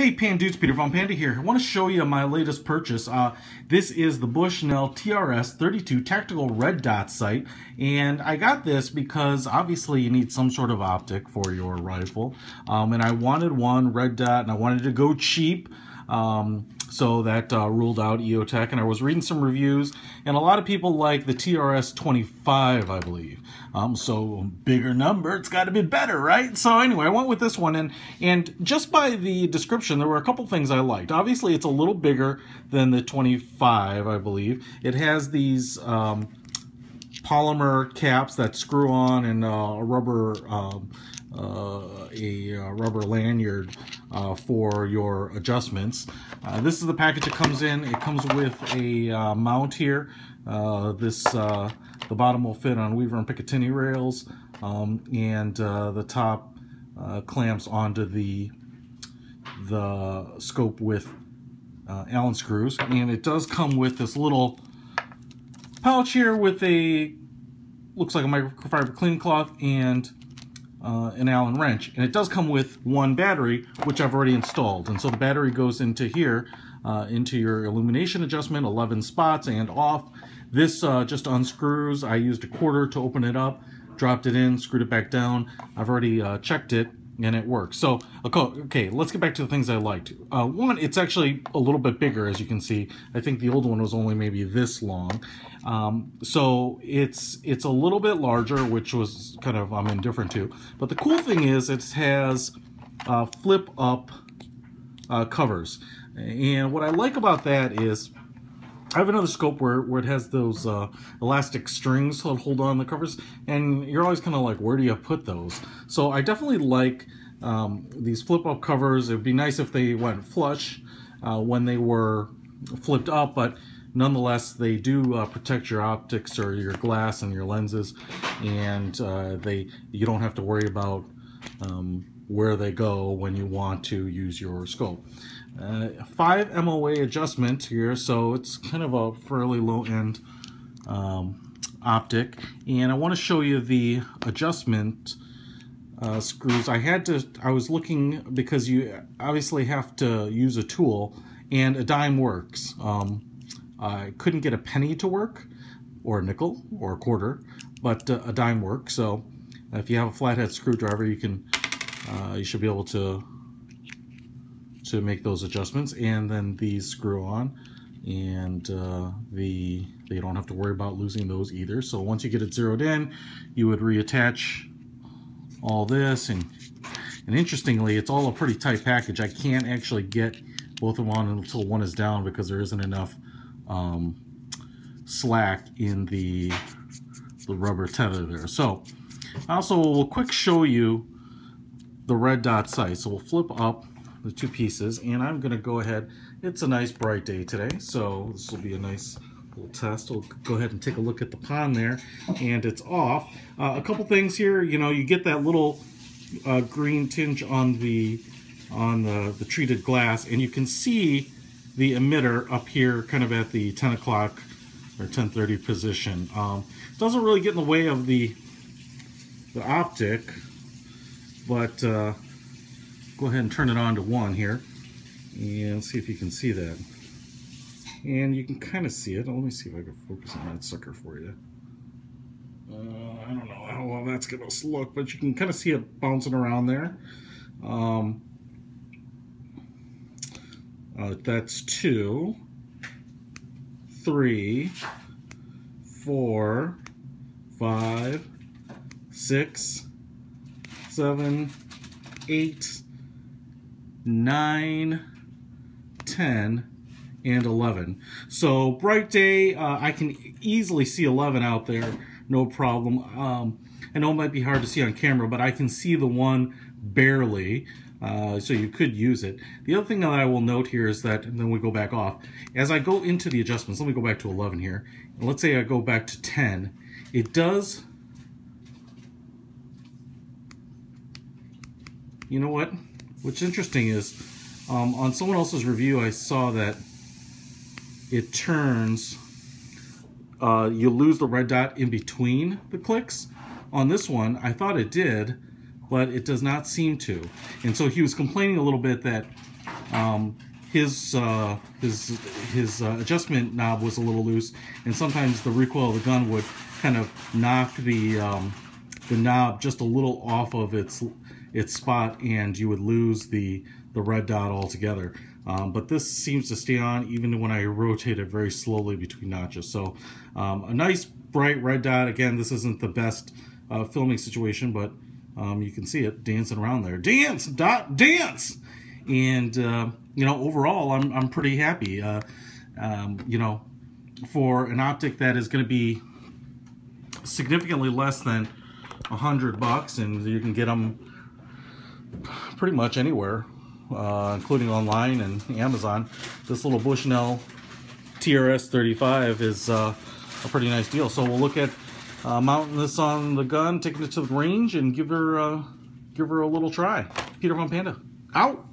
Hey Pandudes, Peter Von Panda here. I want to show you my latest purchase. This is the Bushnell TRS-32 tactical red dot sight, and I got this because obviously you need some sort of optic for your rifle, and I wanted one red dot, and I wanted to go cheap, so that ruled out EOTech. And I was reading some reviews, and a lot of people like the TRS25, I believe. So bigger number, it's got to be better, right? So anyway, I went with this one, and just by the description, there were a couple things I liked. Obviously, it's a little bigger than the 25, I believe. It has these polymer caps that screw on, and a rubber lanyard for your adjustments. This is the package it comes in. It comes with a mount here. The bottom will fit on Weaver and Picatinny rails, and the top clamps onto the scope with Allen screws, and it does come with this little pouch here with a, looks like a microfiber cleaning cloth, and an Allen wrench, and it does come with one battery, which I've already installed. And so the battery goes into here, into your illumination adjustment, 11 spots and off. This just unscrews. I used a quarter to open it up, dropped it in, screwed it back down. I've already checked it, and it works. So, okay, let's get back to the things I liked. One, it's actually a little bit bigger, as you can see. I think the old one was only maybe this long. So it's a little bit larger, which was kind of, I'm indifferent to. But the cool thing is it has flip-up covers. And what I like about that is I have another scope where it has those elastic strings that hold on the covers, and you're always kind of like, where do you put those? So I definitely like these flip-up covers. It would be nice if they went flush when they were flipped up, but nonetheless, they do protect your optics or your glass and your lenses, and you don't have to worry about where they go when you want to use your scope. 5 MOA adjustment here, so it's kind of a fairly low-end optic, and I want to show you the adjustment screws. I was looking, because you obviously have to use a tool, and a dime works. I couldn't get a penny to work, or a nickel, or a quarter, but a dime works. So if you have a flathead screwdriver, you can you should be able to make those adjustments, and then these screw on, and they don't have to worry about losing those either. So once you get it zeroed in, you would reattach all this, and interestingly, it's all a pretty tight package. I can't actually get both of them on until one is down, because there isn't enough slack in the rubber tether there. So I also will quick show you the red dot sight. So we'll flip up the two pieces, and I'm gonna go ahead, it's a nice bright day today, so this will be a nice little test. We'll go ahead and take a look at the pond there, and it's off. A couple things here, you know, you get that little green tinge on the treated glass, and you can see the emitter up here kind of at the 10 o'clock or 10:30 position. Doesn't really get in the way of the optic, but go ahead and turn it on to 1 here, and see if you can see that. And you can kind of see it. Let me see if I can focus on that sucker for you. I don't know how well that's going to look, but you can kind of see it bouncing around there. That's 2, 3, 4, 5, 6, 7, 8, 9, 10, and 11. So bright day, I can easily see 11 out there, no problem. I know it might be hard to see on camera, but I can see the one barely, so you could use it. The other thing that I will note here is that, and then we go back off, as I go into the adjustments, let me go back to 11 here, and let's say I go back to 10, it does, you know what? What's interesting is, on someone else's review, I saw that it turns, you lose the red dot in between the clicks. On this one, I thought it did, but it does not seem to. And so he was complaining a little bit that his adjustment knob was a little loose, and sometimes the recoil of the gun would kind of knock the knob just a little off of its spot, and you would lose the red dot altogether. But this seems to stay on even when I rotate it very slowly between notches. So a nice bright red dot. Again, this isn't the best filming situation, but you can see it dancing around there. Dance, dot, dance! And, you know, overall, I'm pretty happy. You know, for an optic that is going to be significantly less than $100, and you can get them pretty much anywhere, including online and Amazon. This little Bushnell TRS-35 is a pretty nice deal. So we'll look at mounting this on the gun, taking it to the range, and give her a little try. Peter Von Panda, out!